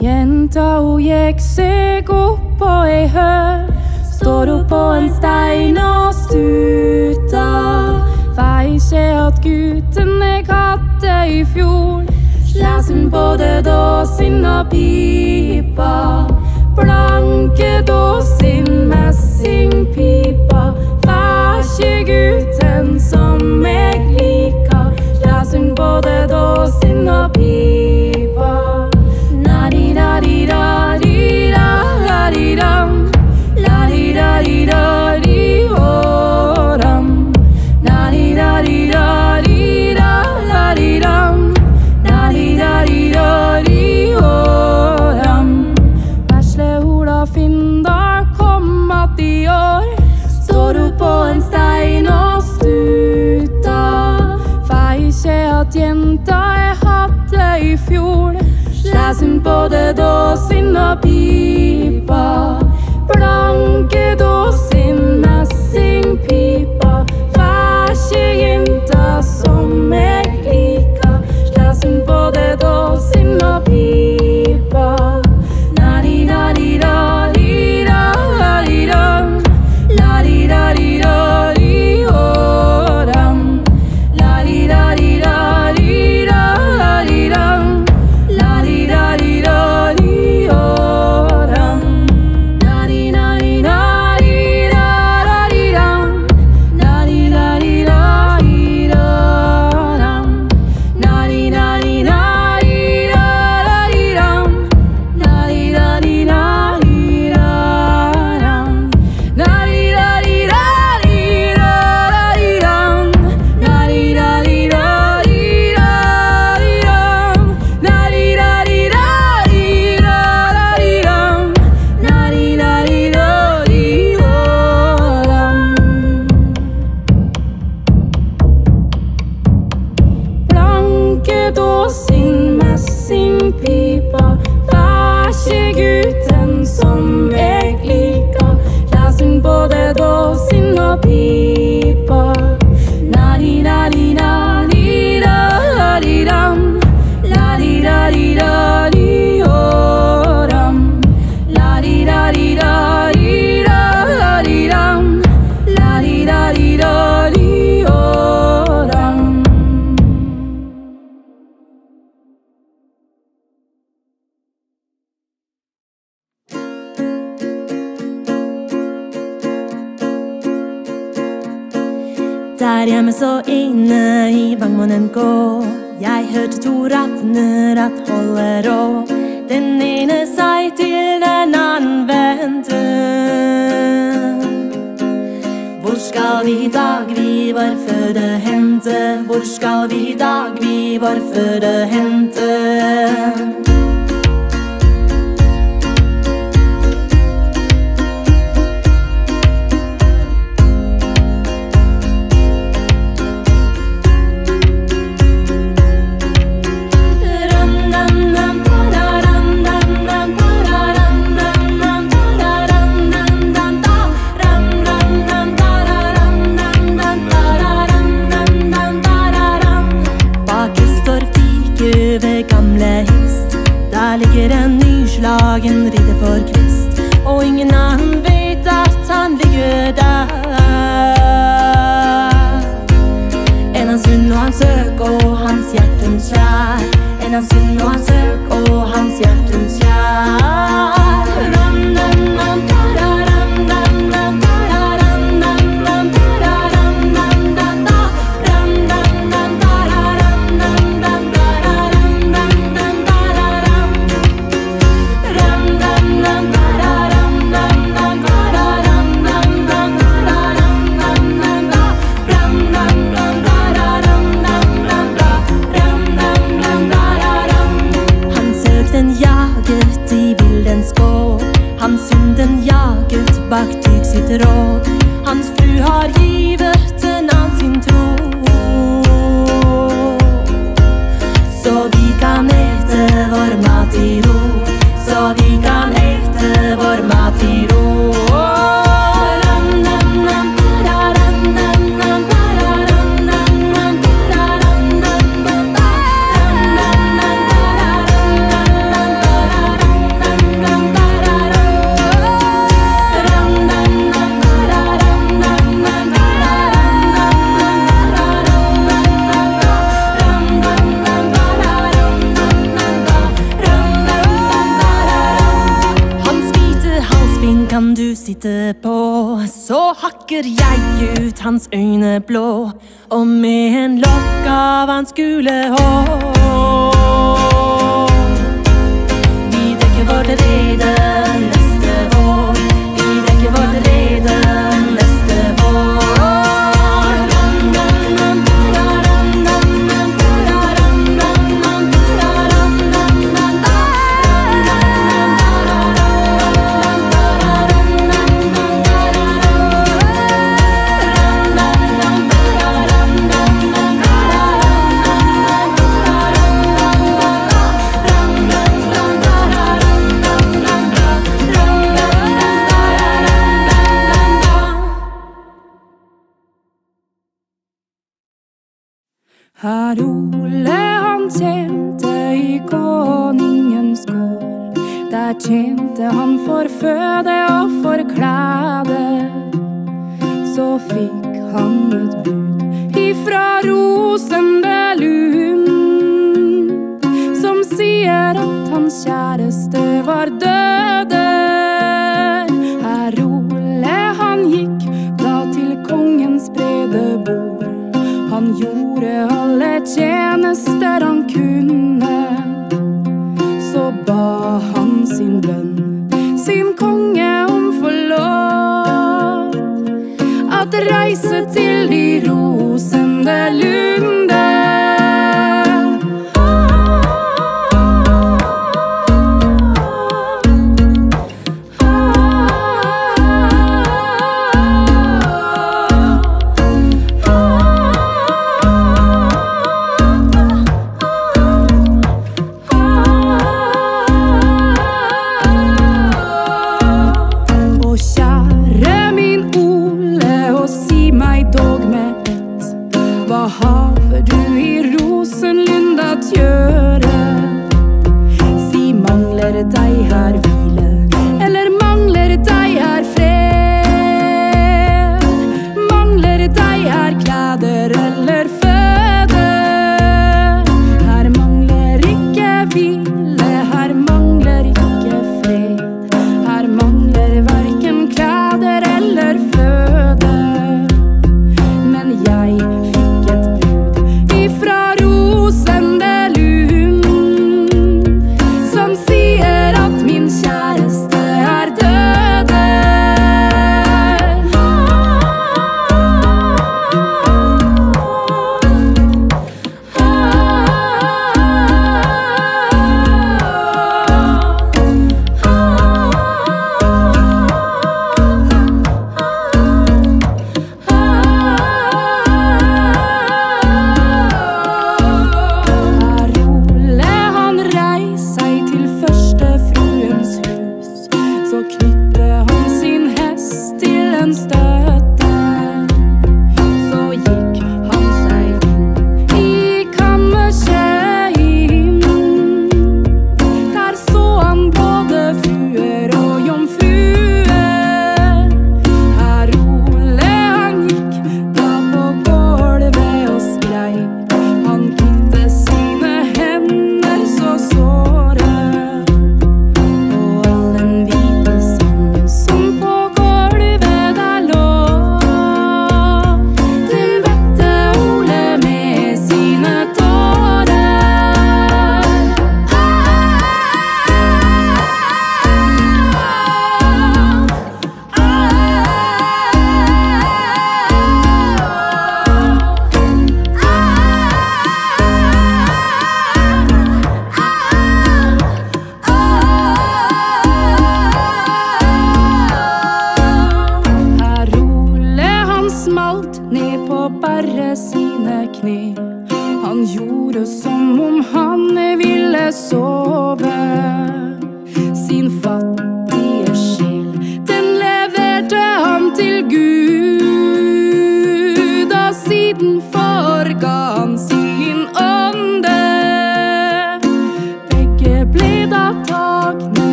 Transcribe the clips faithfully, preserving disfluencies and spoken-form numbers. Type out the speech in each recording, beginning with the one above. Jenta hun gikk seg opp og ei hør. Står hun på en stein og stuta. Vei ikke at gutten jeg hadde i fjor. Læs hun både dåsin og pipa. Blanke dåsin med sin pipa. Vær ikke gutten som jeg liker. Læs hun både dåsin og pipa. La-di-da-di-da-di-da-la-di-dam. La-di-da-di-da-di-o-ram. La-di-da-di-da-di-da-la-di-dam. La-di-da-di-da-di-o-ram. Veslehola Findar kom at i år. Står hun på en stein og stuta. Vei ikke at jenta jeg hadde i fjor. Læs hun både dåsin og pipa. Blanke dåsin med sin pipa. Vær ikke jenta som jeg liker. Læs hun både dåsin og pipa. La-di-da-di-da-di-da. La-di-da. La-di-da-di-da-di-o-ram. La-di-da-di-da-di-da-la-di-dam. Der hjemme så inne i vangmånen gå. Jeg hørte to rattner at holde rå. Den ene seg til den annen vendte. Hvor skal vi i dag vi var føde hente? Hvor skal vi i dag vi var føde hente? Dagen rider for kvist, og ingen annen vet at han ligger der. En hans hund og hans øk og hans hjertens kjær. En hans hund og hans øk og hans hjertens kjær. Ram, ram, ram, ram, ram, ram, ram, ram. Hans fru har givet en annen sin tro. Så vi kan ete vår mat i ro. Så vi kan ete vår mat i ro. du sitter på, så hakker jeg ut hans øyne blå, og med en lokk av hans gule hår. Vi dekker vårt rede neste vår, vi dekker vårt rede neste vår. Herr Ole han tjente i koningens gård. Der tjente han for føde og for klæde. Så fikk han et bud ifra Rosenbelund, som sier at hans kjæreste var døde. Herr Ole han gikk da til kongens brede bord. Han gjorde alle tjenester han kunne, så ba han sin bønn, sin konge om forlov, at reise til de rosende lunde. Som sier at min kjærlighet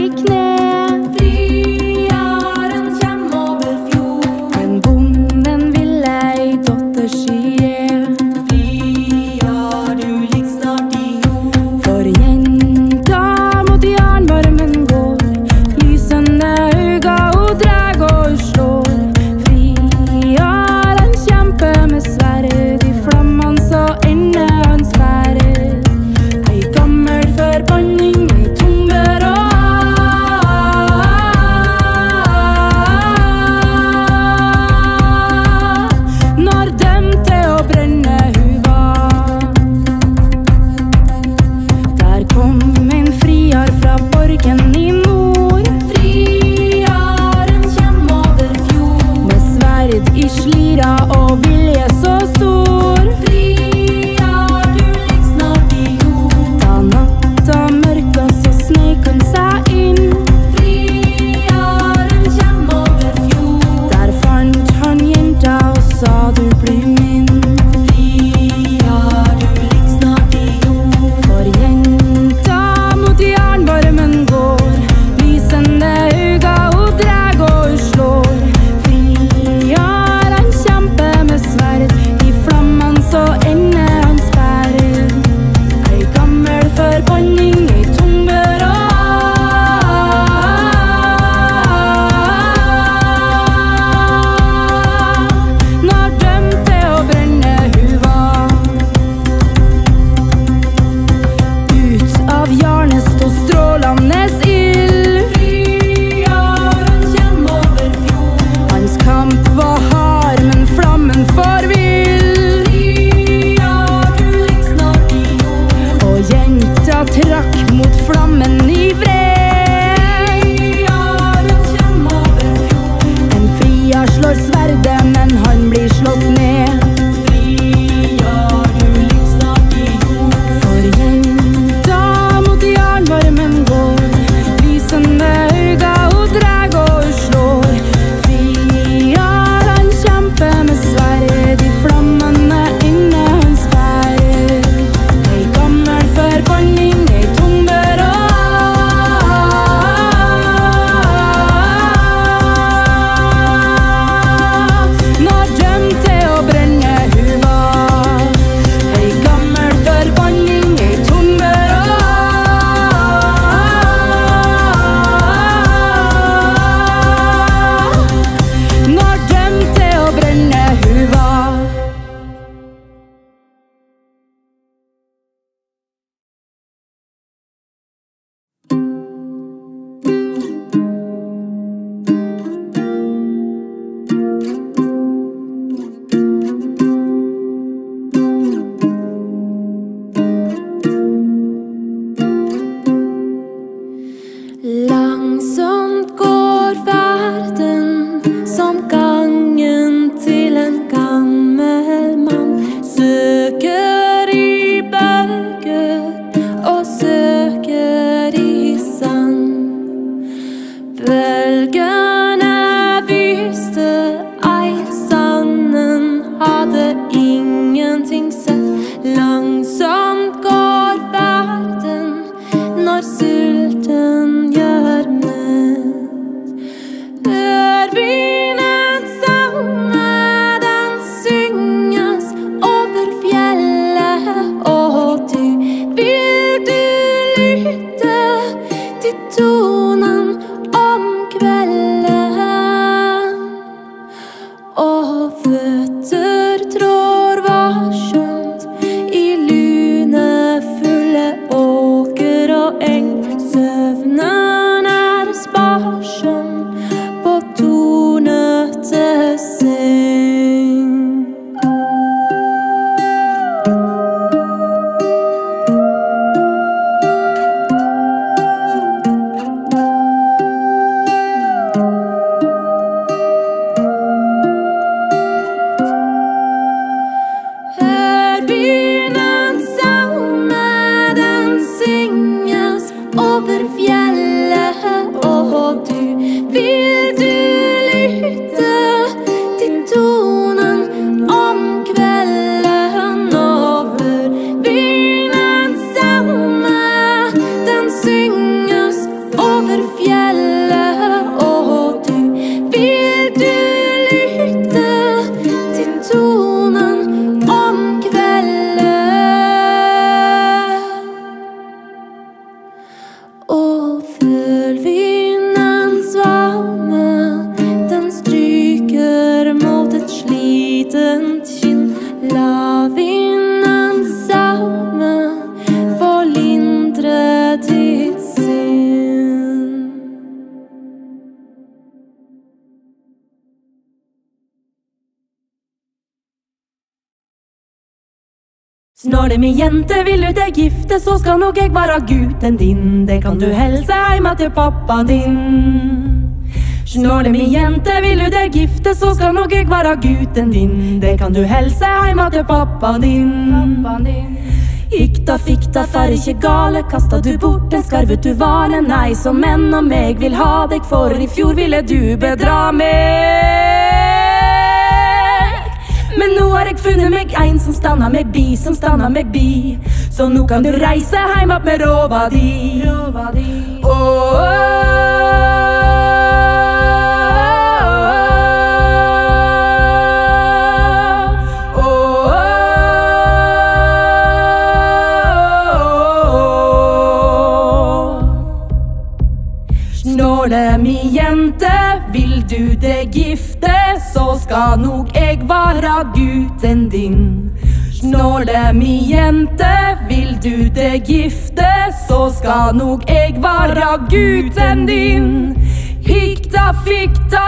i kne. Friaren kjem over fjord, men bonden vil ei dotter skje. Friar, du ligg snart i jord, for jenta mot jernvarmen går. Lysende auga og dreg og slår. Friaren kjemper med sverd, i flamman så ender hans ferd. Ei gammel forbanning, og vilje så stor. Friar, du ligg snart i jord. Da natta mørka så sneik han seg inn. Friaren kjem over fjord, der fant han jenta og sa du blir min. Friar, du ligg snart i jord, for jenta mot jernvarmen går. Lysende auga og dreg og slår. Tonen om kvelden. fjellet, og du vil du lytte til tonen om kvelden. Og føl vinden svame, den stryker mot et slitent kinn. La vinden savne få lindre ditt sinn. Snåle mi jente, vil du deg gifte, så skal nok jeg være gutten din. Det kan du helse hjemme til pappa din. Snåle mi jente, vil du deg gifte, så skal nok jeg være gutten din. Det kan du helse hjemme til pappa din. Ikta fikta fær ikke gale, kasta du bort den skarvet du var. Nei, som menn og meg vil ha deg, for i fjor ville du bedra meg. Men nå har jeg funnet meg en som stanna meg bi, som stanna meg bi. Så nå kan du reise heim opp med råva di. Snåle mi jente, vil du deg gifte, så skal nok jeg være gutten din. Snåle mi jente, vil du deg gifte, så skal nok jeg være gutten din. Hikta fikta,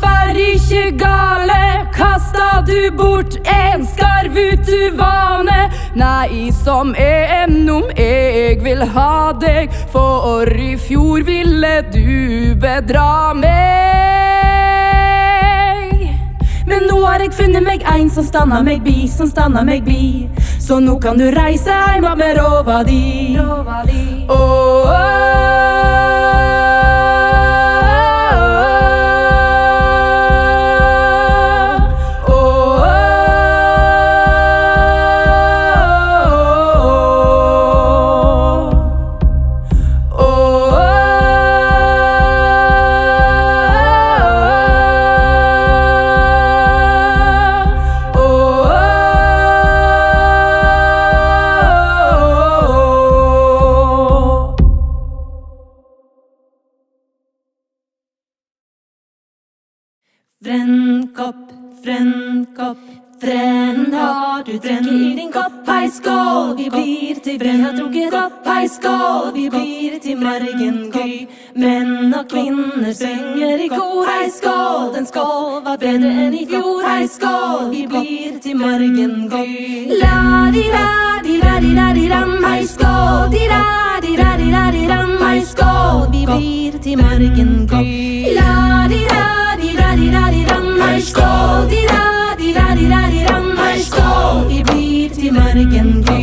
fær ikke gale, kasta du bort en skarv ut du vane. Nei, som en om jeg vil ha deg, for i fjor ville du bedra meg. Men nå har jeg funnet meg en som stanna meg bi, som stanna meg bi. Så nå kan du reise heima med råva di. Frennkopp, frennkopp, frenn har du drukket i din kopp. Hei skål, vi blir til vi har drukket opp. Hei skål, vi blir til morgen gry. Menn og kvinner synger i kor. Hei skål, den skål var bedre enn i fjor. Hei skål, vi blir til morgen gry. La di ra di ra di ra di ram. Hei skål, di ra di ra di ra di ram. Hei skål, vi blir til morgen gry. La di ra hei skål, di-ra, di-ra, di-ra, di-ra, hei skål, vi blir til morgen gry.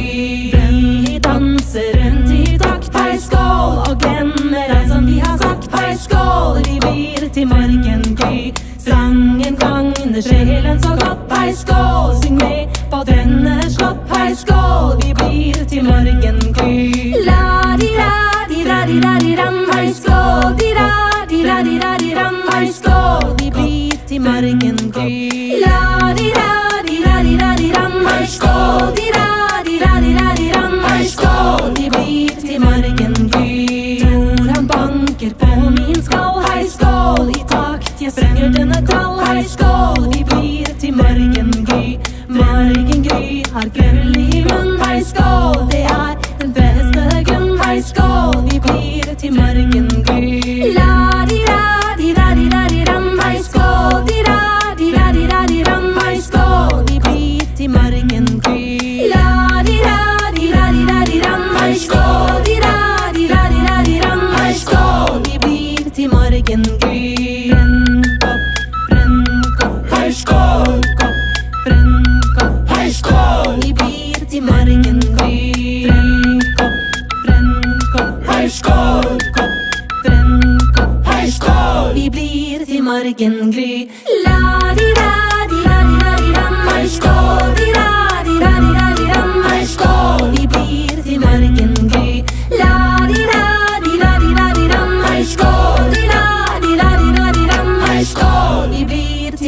Vi danser rundt i takt, hei skål, og glemmer ei som vi har sagt. Hei skål, vi blir til morgen gry. Sangen gagner sjelen så godt. Hei skål, syng med på denne slott. Hei skål, vi blir til morgen gry. La di-ra, di-ra, di-ra, di-ra, hei skål, di-ra, di-ra, di-ra, di-ra, hei skål, vi blir til morgen gry. La di ra di ra di ra di ram. Hei skål, di ra di ra di ra di ram. Hei skål, vi blir til morgen gry. Tror han banker på min skål. Hei skål, i takt jeg sprenger denne tall. Hei skål, vi blir til morgen gry. Morgen gry har gull i munn. Hei skål, det er den beste grunn. Hei skål, vi blir til morgen gry. La di ra di ra di ra di ram. Hei skål, morgen gry. La di ra di ra di ra di ram. Hei skål, di ra di ra di ra di ram. Hei skål, vi blir til morgen gry. La di ra di ra di ra di ram. Hei skål.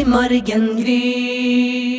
morgengry.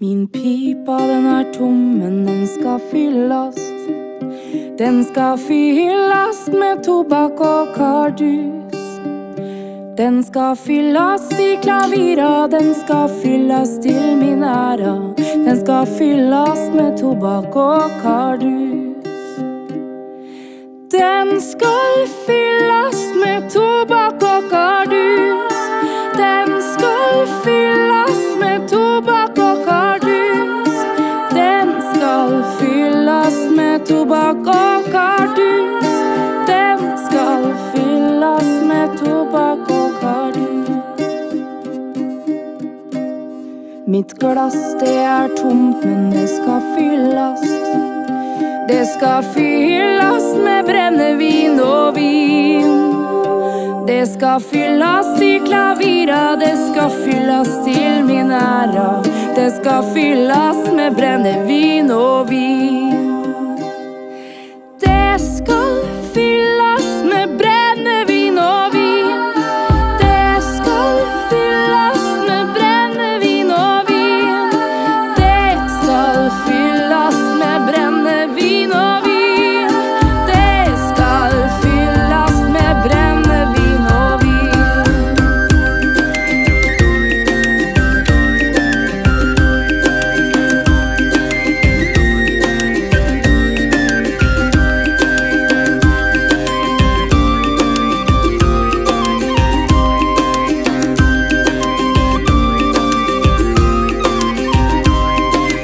Min pipa, den er tom, men den skal fyllast. Den skal fyllast med tobakk og kardus. Den skal fyllast i klavira, den skal fyllast til min æra. Den skal fyllast med tobakk og kardus. Den skal fyllast med tobakk og kardus. Den skal fyllast med tobakk og kardus. Den skal fylles med tobakk og kardus. Den skal fylles med tobakk og kardus. Mitt glass, det er tomt, men det skal fylles. Det skal fylles med brennevin og vin. Det ska fyllas i klavira, det ska fyllas till min ära. Det ska fyllas med brännevin och vin. Det ska fyllas med brännevin och vin. Det ska fyllas med brännevin och vin. Det ska fyllas med brännevin och vin. Det ska fyllas med brännevin och vin.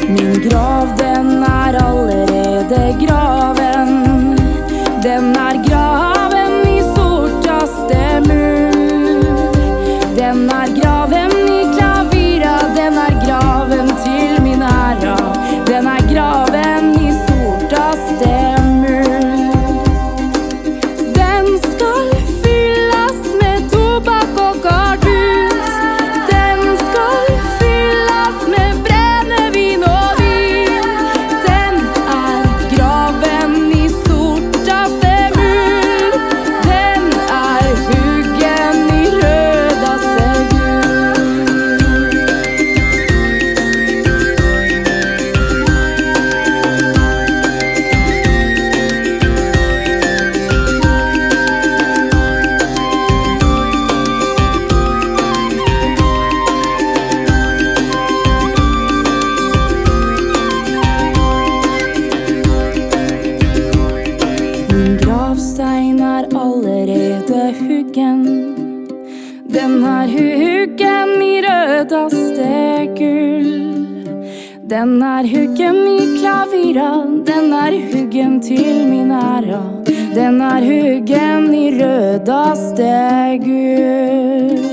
Min grav, den er allerede graven. Den er graven i sortaste mur. Den er graven i klavira, den er graven til min æra. Den er graven i sortaste mur. Den skal fyllas med tobakk og gardus. Den skal fyllas med brennevin og vin. Den er graven i sortaste mur. Den er huggen i rødaste gul. Min gravstein er allerede huggen. Den er huggen i rødaste gull. Den er huggen i klavira, den er huggen til min æra. Den er huggen i rødaste gull.